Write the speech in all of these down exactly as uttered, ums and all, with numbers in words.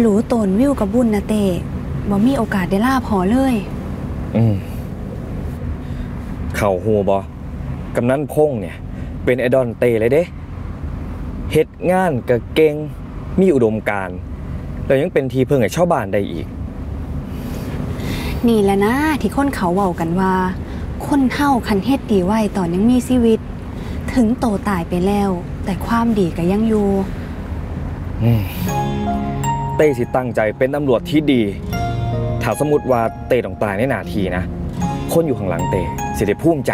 หลูตนวิวกับบุญนะเตะบ่มีโอกาสได้ลาพอเลยอืมเข่าหัวบอกำนันพงเนี่ยเป็นไอดอลเตะเลยเด้เฮ็ดงานกะเก่งมีอุดมการแล้วยังเป็นทีเพิ่งให้ชาวบ้านได้อีกนี่แหละนะที่คนเขาเว้ากันว่าคนเฒ่าคันเฮ็ดดีไว้ตอนยังมีชีวิตถึงโตตายไปแล้วแต่ความดีก็ยังอยู่เต้สิตั้งใจเป็นตำรวจที่ดีถ้าสมมุติว่าเต้ต้องตายในนาทีนะคนอยู่ข้างหลังเต้สิได้ภูมิใจ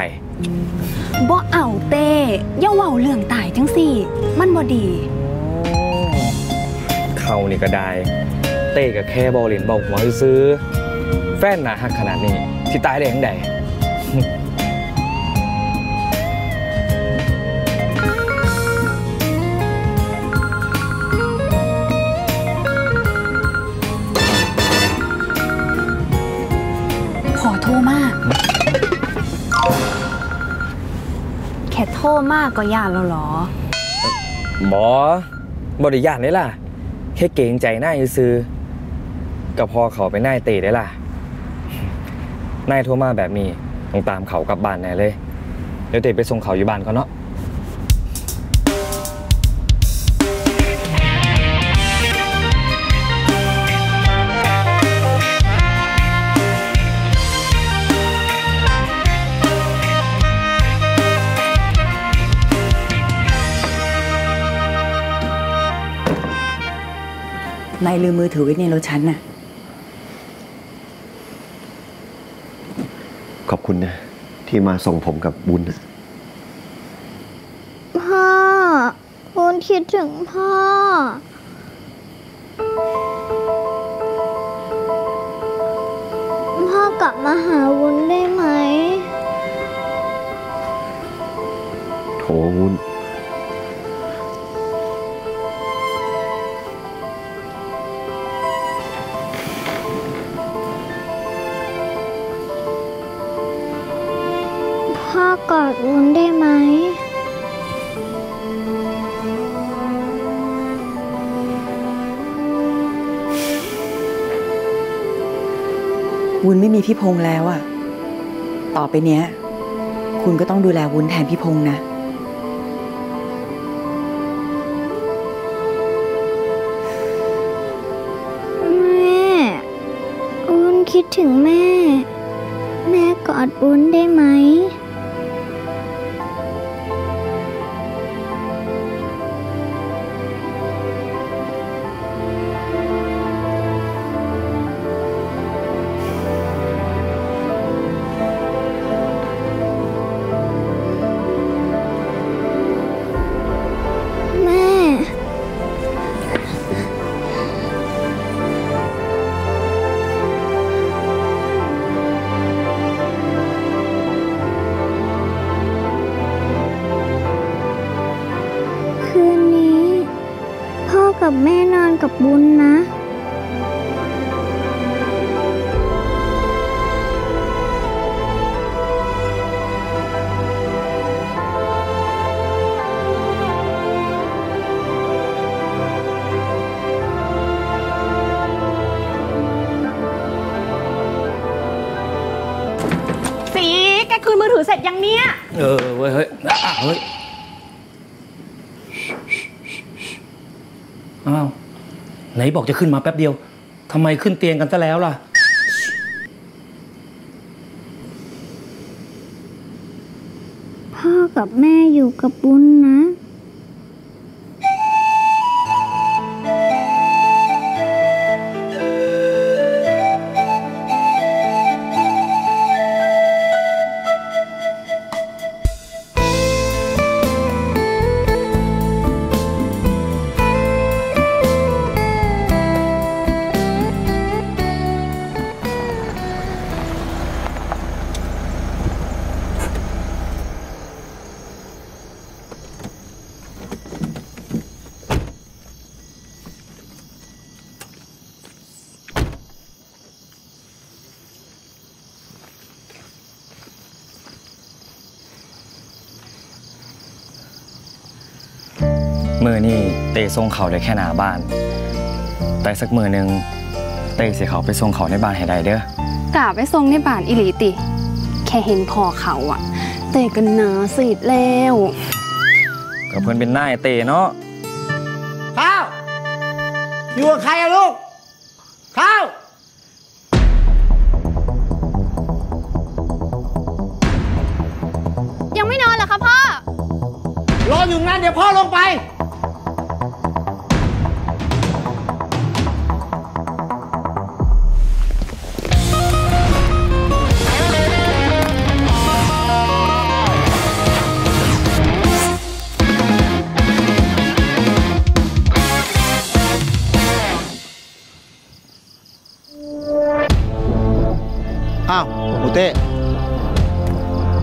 บ่เอาเต้อย่าเว้าเรื่องตายจังสี่มันบ่ดีเขานี่ก็ได้เต้ก็แค่บอลเล่นบอลหัวซื้อแฟนหนาหักขนาดนี้ที่ตายได้ยังไงขอโทษมากแค่โทษมากก็ย่านเราหรอหมอบริย่านได้ล่ะแค่เก่งใจหน้าซื้อกับพอเขาไปหน้าเตะได้ล่ะนายโทรมาแบบนี้ต้องตามเขากลับบ้านแน่เลยเดี๋ยวเตะไปส่งเขาอยู่บ้านเขาเนาะนายลืมมือถือไว้ในรถฉันน่ะขอบคุณนะที่มาส่งผมกับบุญพ่อบุญคิดถึงพ่อพ่อกลับมาหาบุญได้ไหมโถบุญกอดวุ้นได้ไหมวุ้นไม่มีพี่พงษ์แล้วอะต่อไปเนี้ยคุณก็ต้องดูแลวุ้นแทนพี่พงษ์นะแม่วุ้นคิดถึงแม่แม่กอดวุ้นได้ไหมกับแม่นอนกับบุญนะสีแกคืนมือถือเสร็จยังเนี่ยเออเว้ยเฮ้ยเฮ้ยอ้าวไหนบอกจะขึ้นมาแป๊บเดียวทำไมขึ้นเตียงกันซะแล้วล่ะพ่อกับแม่อยู่กับบุญนะเมื่อนี่เตะทรงเขาได้แค่หน้าบ้าน แต่สักมือหนึ่งเต้สิเขาไปส่งเขาในบ้านให้ได้เด้อกล่าวไปส่งในบ้านอิริติแค่เห็นพ่อเขาอะเต้กันหนาสีดแล้วกับเพื่อนเป็นหน้าเต้เนาะข้าวอยู่กับใครอะลูกข้าวยังไม่นอนเหรอคะพ่อรออยู่นานเดี๋ยวพ่อลงไปอ้าวหมูเต้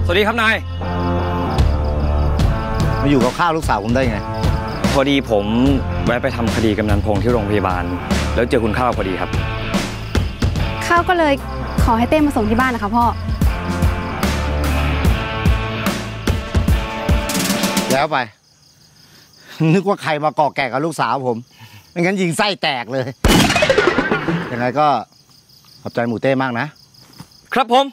สวัสดีครับนายมาอยู่กับข้าวลูกสาวผมได้ไงพอดีผมแวะไปทำคดีกำนันพงษ์ที่โรงพยาบาลแล้วเจอคุณข้าวพอดีครับข้าวก็เลยขอให้เต้มาส่งที่บ้านนะคะพ่อแล้วไปนึกว่าใครมาก่อแก่กับลูกสาวผมไม่งั้นยิงไส้แตกเลยยังไงก็ขอบใจหมูเต้มากนะครับผม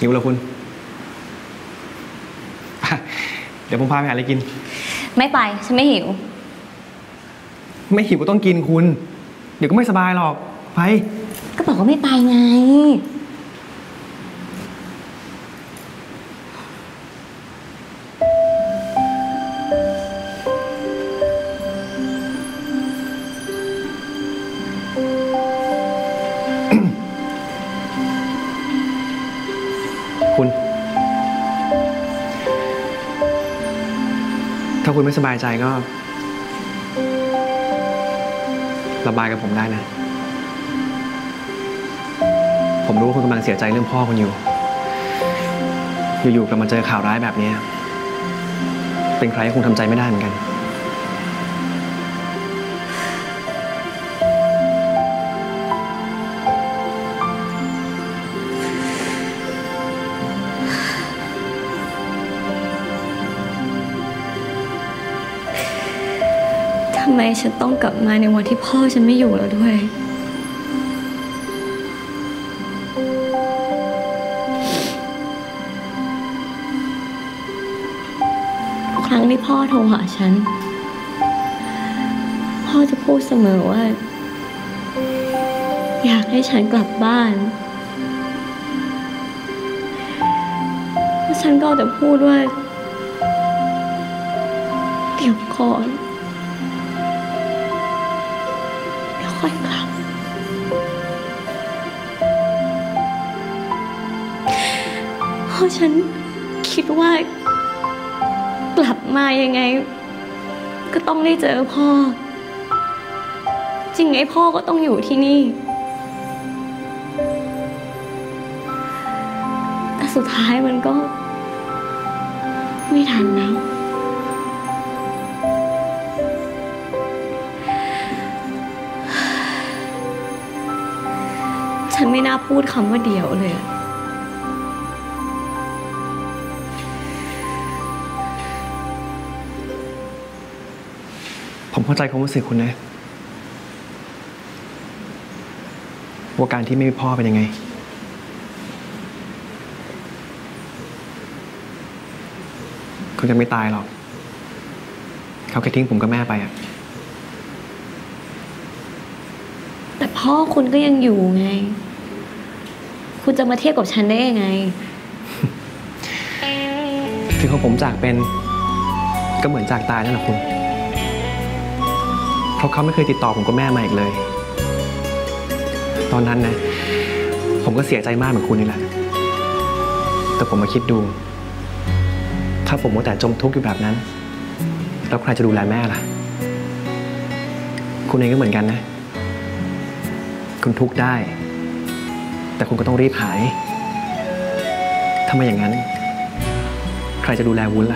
หิวแล้วคุณเดี๋ยวผมพาไปหาอะไรกินไม่ไปฉันไม่หิวไม่หิวก็ต้องกินคุณเดี๋ยวก็ไม่สบายหรอกไปก็บอกว่าไม่ไปไงถ้าคุณไม่สบายใจก็ระบายกับผมได้นะผมรู้ว่าคุณกำลังเสียใจเรื่องพ่อคุณอยู่อยู่ๆกลับมาเจอข่าวร้ายแบบนี้เป็นใครก็คงทำใจไม่ได้เหมือนกันทำไมฉันต้องกลับมาในวันที่พ่อฉันไม่อยู่แล้วด้วยครั้งที่พ่อโทรหาฉันพ่อจะพูดเสมอว่าอยากให้ฉันกลับบ้านฉันก็แต่พูดว่าเดี๋ยวก่อนค่อยกลับเพราะฉันคิดว่ากลับมายังไงก็ต้องได้เจอพ่อจริงไงพ่อก็ต้องอยู่ที่นี่แต่สุดท้ายมันก็ไม่ทันแล้วฉันไม่น่าพูดคำว่าเดี่ยวเลยผมเข้าใจความรู้สึกคุณนะว่าการที่ไม่มีพ่อเป็นยังไงเขาจะไม่ตายหรอกเขาแค่ทิ้งผมกับแม่ไปอะแต่พ่อคุณก็ยังอยู่ไงคุณจะมาเทียบกับฉันได้ยังไงถึงของผมจากเป็นก็เหมือนจากตายนั่นแหละคุณเพราะเขาไม่เคยติดต่อผมกับแม่มาอีกเลยตอนนั้นนะผมก็เสียใจมากเหมือนคุณนี่แหละแต่ผมมาคิดดูถ้าผมมัวแต่จมทุกข์อยู่แบบนั้นแล้วใครจะดูแลแม่ล่ะ คุณเองก็เหมือนกันนะคุณทุกข์ได้แต่คุณก็ต้องรีบหายถ้าไม่อย่างนั้น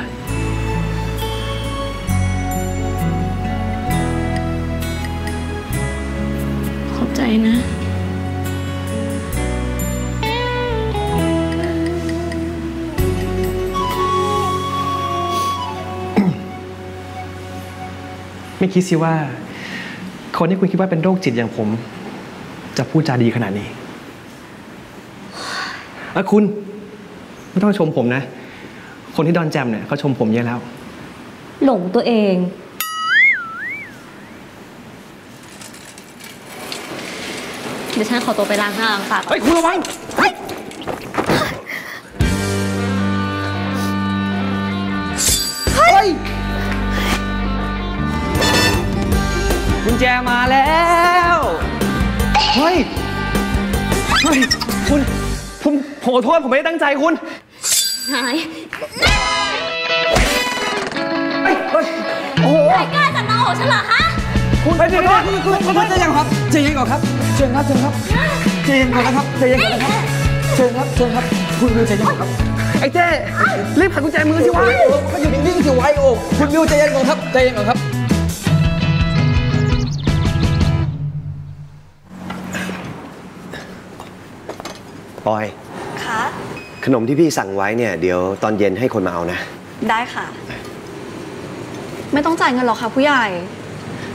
ใครจะดูแลวุ้นล่ะขอบใจนะไม่คิดสิว่าคนที่คุณคิดว่าเป็นโรคจิตอย่างผมจะพูดจาดีขนาดนี้อะคุณไม่ต้องชมผมนะคนที่ดอนแจมเนี่ยเขาชมผมเยอะแล้วหลงตัวเองเดี๋ยวฉันขอตัวไปล้างหน้าค่ะไปคุณระวังกุญแจมาแล้วเฮ้ยเฮ้ยคุณผมขอโทษผมไม่ได้ตั้งใจคุณหายเฮ้ยเฮ้ยโอ้ยกล้าจับน้องของฉันเหรอฮะคุณขอโทษคุณคุณคุณจะยังครับเจยังก่อนครับเจงครับเจงครับเจงก่อนนะครับเจยังก่อนนะครับเจงครับเจงครับคุณวิวเจยังก่อนครับไอ้เจ้รีบขันกุญแจมือสิวะก็อยู่นิ่งๆสิวะโอ้คุณวิวเจยังก่อนครับเจยังก่อนครับปอยค่ะขนมที่พี่สั่งไว้เนี่ยเดี๋ยวตอนเย็นให้คนมาเอานะได้ค่ะไม่ต้องจ่ายเงินหรอกค่ะผู้ใหญ่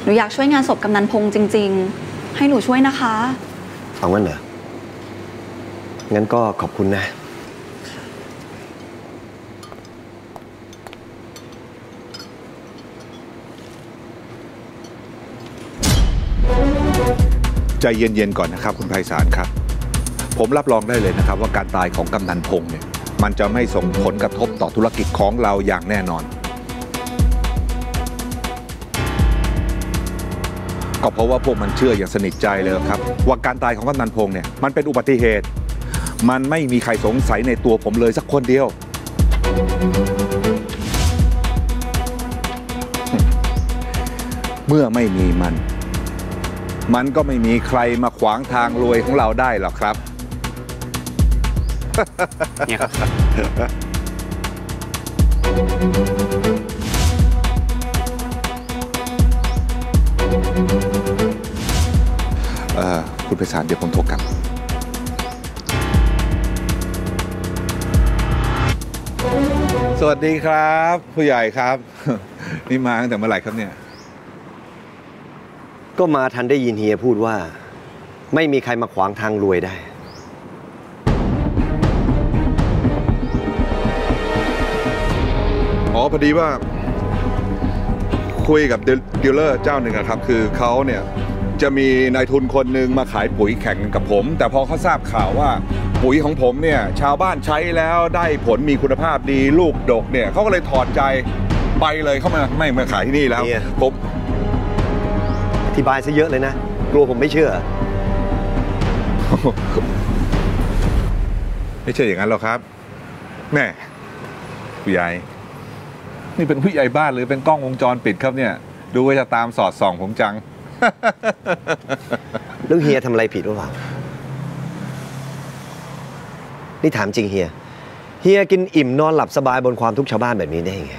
หนูอยากช่วยงานศพกำนันพงษ์จริงๆให้หนูช่วยนะคะเอางั้นเหรองั้นก็ขอบคุณนะใจเย็นๆก่อนนะครับคุณไพศาลครับผมรับรองได้เลยนะครับว่าการตายของกำนันพงษ์เนี่ยมันจะไม่ส่งผลกระทบต่อธุรกิจของเราอย่างแน่นอนก็เพราะว่าพวกมันเชื่ออย่างสนิทใจเลยครับว่าการตายของกำนันพงษ์เนี่ยมันเป็นอุบัติเหตุมันไม่มีใครสงสัยในตัวผมเลยสักคนเดียวเมื่อไม่มีมันมันก็ไม่มีใครมาขวางทางรวยของเราได้หรอกครับเนี่ยครับเอ่อคุณไพศาลเดี๋ยวผมโทรกลับสวัสดีครับผู้ใหญ่ครับนี่มาตั้งแต่เมื่อไหร่ครับเนี่ยก็มาทันได้ยินเฮียพูดว่าไม่มีใครมาขวางทางรวยได้อ๋อพอดีว่าคุยกับดีลเลอร์เจ้าหนึ่งนะครับคือเขาเนี่ยจะมีนายทุนคนหนึ่งมาขายปุ๋ยแข่งกับผมแต่พอเขาทราบข่าวว่าปุ๋ยของผมเนี่ยชาวบ้านใช้แล้วได้ผลมีคุณภาพดีลูกดกเนี่ยเขาก็เลยถอดใจไปเลยเข้ามาไม่มาขายที่นี่แล้วผมอธิบายซะเยอะเลยนะกลัวผมไม่เชื่อไม่เชื่ออย่างนั้นหรอกครับแม่ผู้ใหญ่นี่เป็นผู้ใหญ่บ้านหรือเป็นกล้องวงจรปิดครับเนี่ยดูว่าจะตามสอดส่องผมจังแล้วเฮียทำอะไรผิดหรือเปล่านี่ถามจริงเฮียเฮียกินอิ่มนอนหลับสบายบนความทุกข์ชาวบ้านแบบนี้ได้ยังไง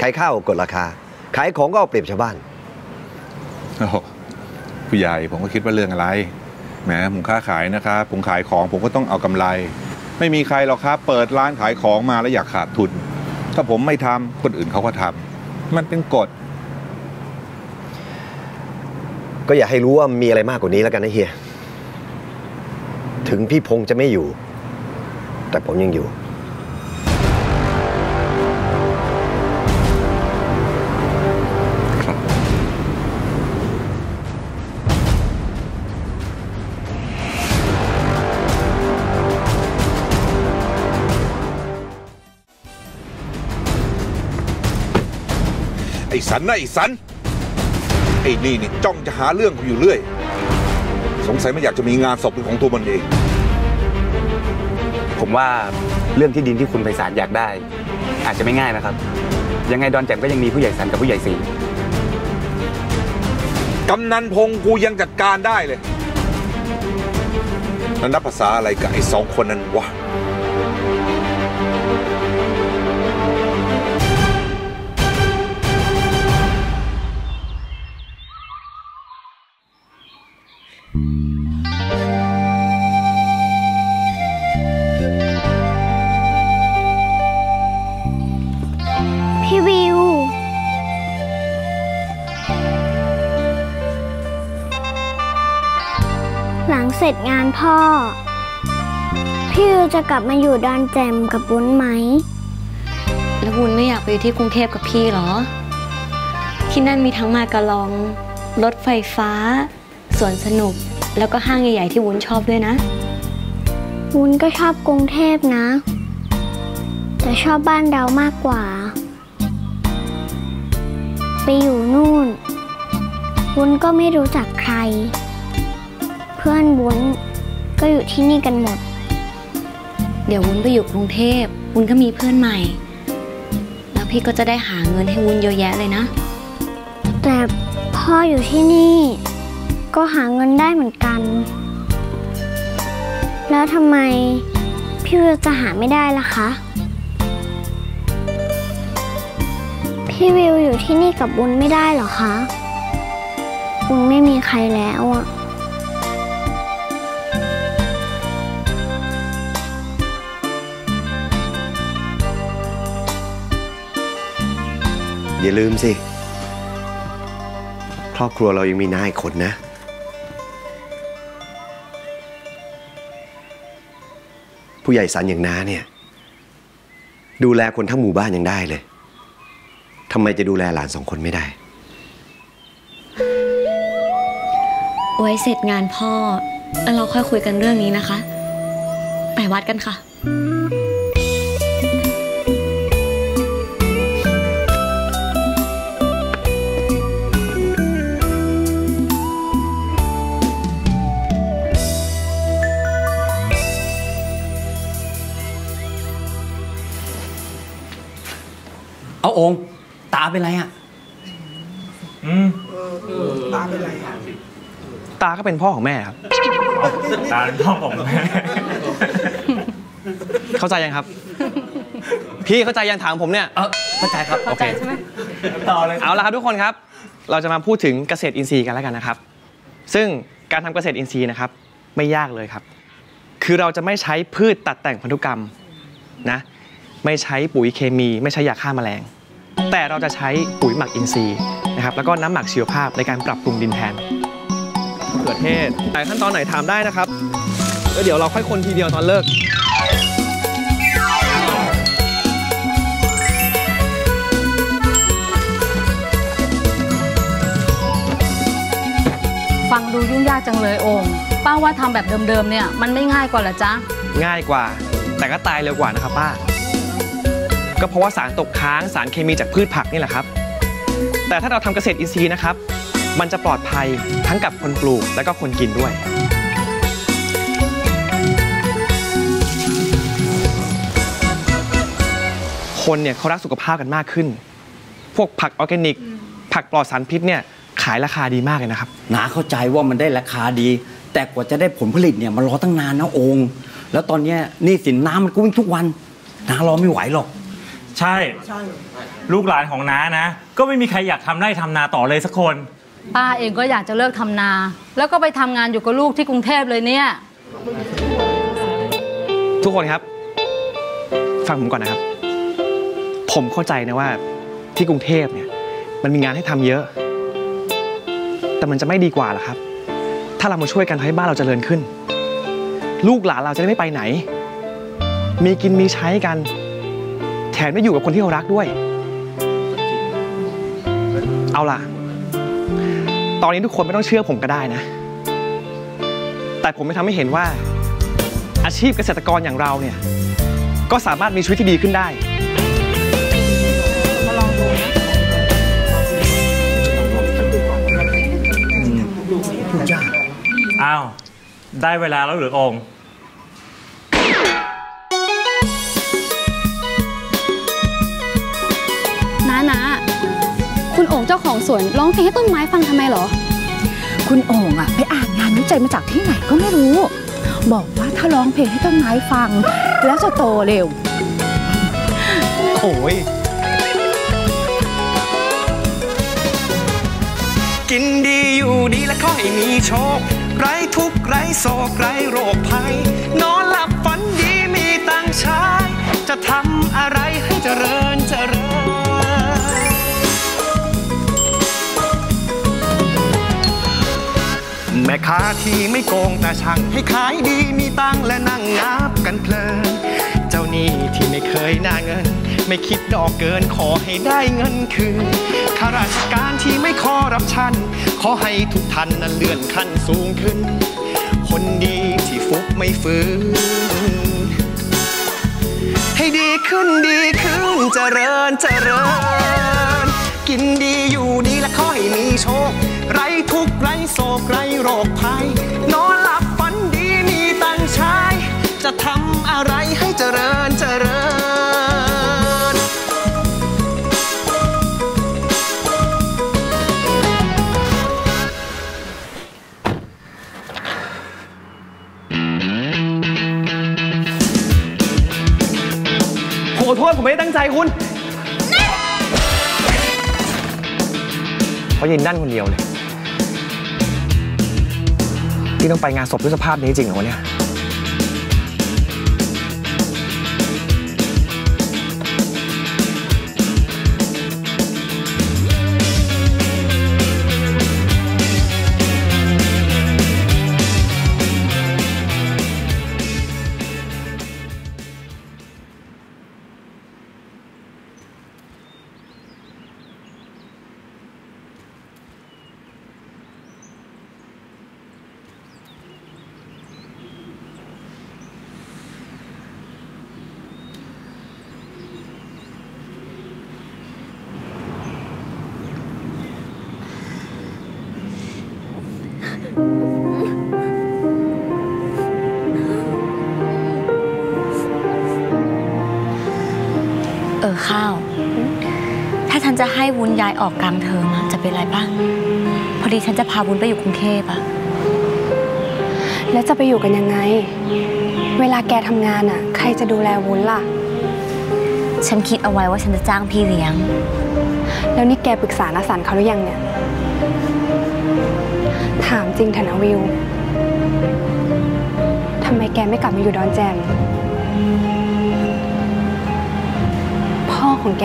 ขายข้าวกดราคาขายของก็เอาเปรียบชาวบ้านผู้ใหญ่ผมก็คิดว่าเรื่องอะไรแหมผมค้าขายนะครับผมขายของผมก็ต้องเอากำไรไม่มีใครหรอกครับเปิดร้านขายของมาแล้วอยากขาดทุนถ้าผมไม่ทำคนอื่นเขาก็ทำมันเป็นกฎก็อยากให้รู้ว่ามีอะไรมากกว่านี้แล้วกันนะเฮียถึงพี่พงษ์จะไม่อยู่แต่ผมยังอยู่ไอ้สันนะไอ้สันไอ้นี่นี่จ้องจะหาเรื่องผมอยู่เรื่อยสงสัยไม่อยากจะมีงานศพเป็นของตัวมันเองผมว่าเรื่องที่ดินที่คุณไพศาลอยากได้อาจจะไม่ง่ายนะครับยังไงดอนแจ่มก็ยังมีผู้ใหญ่สันกับผู้ใหญ่สี กำนันพงกูยังจัดการได้เลยนั่นนับภาษาอะไรกับไอ้สองคนนั้นวะเสร็จงานพ่อพี่วิวจะกลับมาอยู่ดอนแจ่มกับวุ้นไหมแล้ววุ้นไม่อยากไปอยู่ที่กรุงเทพกับพี่หรอที่นั่นมีทั้งมากะลองรถไฟฟ้าสวนสนุกแล้วก็ห้างใหญ่ๆที่วุ้นชอบด้วยนะวุ้นก็ชอบกรุงเทพนะแต่ชอบบ้านเรามากกว่าไปอยู่นู่นวุ้นก็ไม่รู้จักใครเพื่อนวุ้นก็อยู่ที่นี่กันหมดเดี๋ยววุ้นไปอยู่กรุงเทพวุ้นก็มีเพื่อนใหม่แล้วพี่ก็จะได้หาเงินให้วุ้นเยอะแยะเลยนะแต่พ่ออยู่ที่นี่ก็หาเงินได้เหมือนกันแล้วทำไมพี่วิวจะหาไม่ได้ล่ะคะพี่วิวอยู่ที่นี่กับวุ้นไม่ได้หรอคะวุ้นไม่มีใครแล้วอะอย่าลืมสิครอบครัวเรายังมีนายคนนะผู้ใหญ่สันอย่างน้าเนี่ยดูแลคนทั้งหมู่บ้านยังได้เลยทำไมจะดูแลหลานสองคนไม่ได้ไว้เสร็จงานพ่อแล้วเราค่อยคุยกันเรื่องนี้นะคะไปวัดกันค่ะเอาองค์ตาเป็นไรอ่ะอืมตาเป็นไรอ่ะตาก็เป็นพ่อของแม่ครับตาเป็นพ่อของแม่เข้าใจยังครับพี่เข้าใจยังถามผมเนี่ยเข้าใจครับโอเคใช่ไหมต่อเลยเอาละครับทุกคนครับเราจะมาพูดถึงเกษตรอินทรีย์กันแล้วกันนะครับซึ่งการทำเกษตรอินทรีย์นะครับไม่ยากเลยครับคือเราจะไม่ใช้พืชตัดแต่งพันธุกรรมนะไม่ใช้ปุ๋ยเคมีไม่ใช้ยาฆ่าแมลงแต่เราจะใช้ปุ๋ยหมักอินทรีย์นะครับแล้วก็น้ำหมักชีวภาพในการปรับปรุงดินแทนมะเขือเทศแต่ขั้นตอนไหนถามได้นะครับแล้วเดี๋ยวเราค่อยคนทีเดียวตอนเลิกฟังดูยุ่งยากจังเลยองค์ป้าว่าทำแบบเดิมๆเนี่ยมันไม่ง่ายกว่าหรอจ๊ะง่ายกว่าแต่ก็ตายเร็วกว่านะครับป้าก็เพราะว่าสารตกค้างสารเคมีจากพืชผักนี่แหละครับแต่ถ้าเราทำเกษตรอินทรีย์นะครับมันจะปลอดภัยทั้งกับคนปลูกและก็คนกินด้วยคนเนี่ยเขารักสุขภาพกันมากขึ้นพวกผักออร์แกนิกผักปลอดสารพิษเนี่ยขายราคาดีมากเลยนะครับน้าเข้าใจว่ามันได้ราคาดีแต่กว่าจะได้ผลผลิตเนี่ยมันรอตั้งนานนะองค์แล้วตอนนี้นี่สินน้ำมันก็วิ่งทุกวันน้ารอไม่ไหวหรอกใช่ลูกหลานของน้านะก็ไม่มีใครอยากทำไร่ทำนาต่อเลยสักคนป้าเองก็อยากจะเลิกทำนาแล้วก็ไปทำงานอยู่กับลูกที่กรุงเทพเลยเนี่ยทุกคนครับฟังผมก่อนนะครับผมเข้าใจนะว่าที่กรุงเทพเนี่ยมันมีงานให้ทำเยอะแต่มันจะไม่ดีกว่าหรอครับถ้าเรามาช่วยกันทำให้บ้านเราเจริญขึ้นลูกหลานเราจะได้ไม่ไปไหนมีกินมีใช้กันแถมได้อยู่กับคนที่เรารักด้วยเอาล่ะตอนนี้ทุกคนไม่ต้องเชื่อผมก็ได้นะแต่ผมไม่ทำให้เห็นว่าอาชีพเกษตรกรอย่างเราเนี่ยก็สามารถมีชีวิตที่ดีขึ้นได้มาลองดูนะอ้าวได้เวลาแล้วหรือองค์คุณโอ๋งเจ้าของสวนร้องเพลงให้ต้นไม้ฟังทำไมหรอ คุณโอ่งอะไปอ่านงานวิจัยมาจากที่ไหนก็ไม่รู้บอกว่าถ้าร้องเพลงให้ต้นไม้ฟังแล้วจะโตเร็วโอ้ยกินดีอยู่ดีและขอให้มีโชคไร้ทุกข์ไร้โศกไร้โรคภัยนอนหลับฝันดีมีตังค์ใช้จะทำอะไรให้เจริญเจริญแม่ค้าที่ไม่โกงแต่ช่างให้ขายดีมีตังค์และนั่งนับกันเพลินเจ้าหนี้ที่ไม่เคยหน้าเงินไม่คิดดอกเกินขอให้ได้เงินคืนข้าราชการที่ไม่คอร์รัปชันขอให้ทุกท่านนั้นเลื่อนขั้นสูงขึ้นคนดีที่ฟุบไม่ฟื้นให้ดีขึ้นดีขึ้นเจริญเจริญกินดีอยู่ดีและขอให้มีโชคไร้ทุกข์ไร้โศกไร้โรคภัยนอนหลับฝันดีมีตังค์ใช้จะทำอะไรให้เจริญเจริญขอโทษผมไม่ได้ตั้งใจคุณเขายืนด้านคนเดียวเลยที่ต้องไปงานศพด้วยสภาพนี้จริงเหรอวะเนี่ยเออข้าวถ้าฉันจะให้วุ้นย้ายออกกลางเทอมจะเป็นไรบ้างพอดีฉันจะพาวุ้นไปอยู่กรุงเทพอะแล้วจะไปอยู่กันยังไงเวลาแกทำงานอะใครจะดูแลวุ้นล่ะฉันคิดเอาไว้ว่าฉันจะจ้างพี่เลี้ยงแล้วนี่แกปรึกษาณสันต์เขาหรือยังเนี่ยถามจริงเถอะนะวิวทำไมแกไม่กลับมาอยู่ดอนแจมพ่อของแก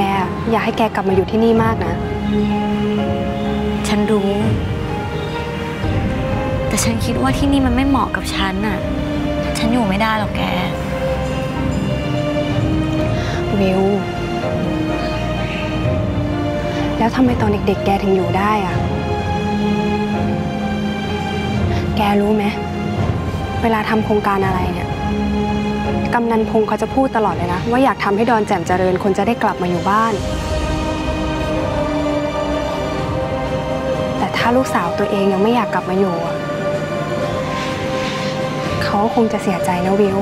อยากให้แกกลับมาอยู่ที่นี่มากนะฉันรู้แต่ฉันคิดว่าที่นี่มันไม่เหมาะกับฉันน่ะฉันอยู่ไม่ได้หรอกแกวิวแล้วทำไมตอนเด็กๆแกถึงอยู่ได้อะแกรู้ไหมเวลาทำโครงการอะไรเนี่ยกำนันพงเขาจะพูดตลอดเลยนะว่าอยากทำให้ดอนแจ่มเจริญคนจะได้กลับมาอยู่บ้านแต่ถ้าลูกสาวตัวเองยังไม่อยากกลับมาอยู่เขาคงจะเสียใจนะวิว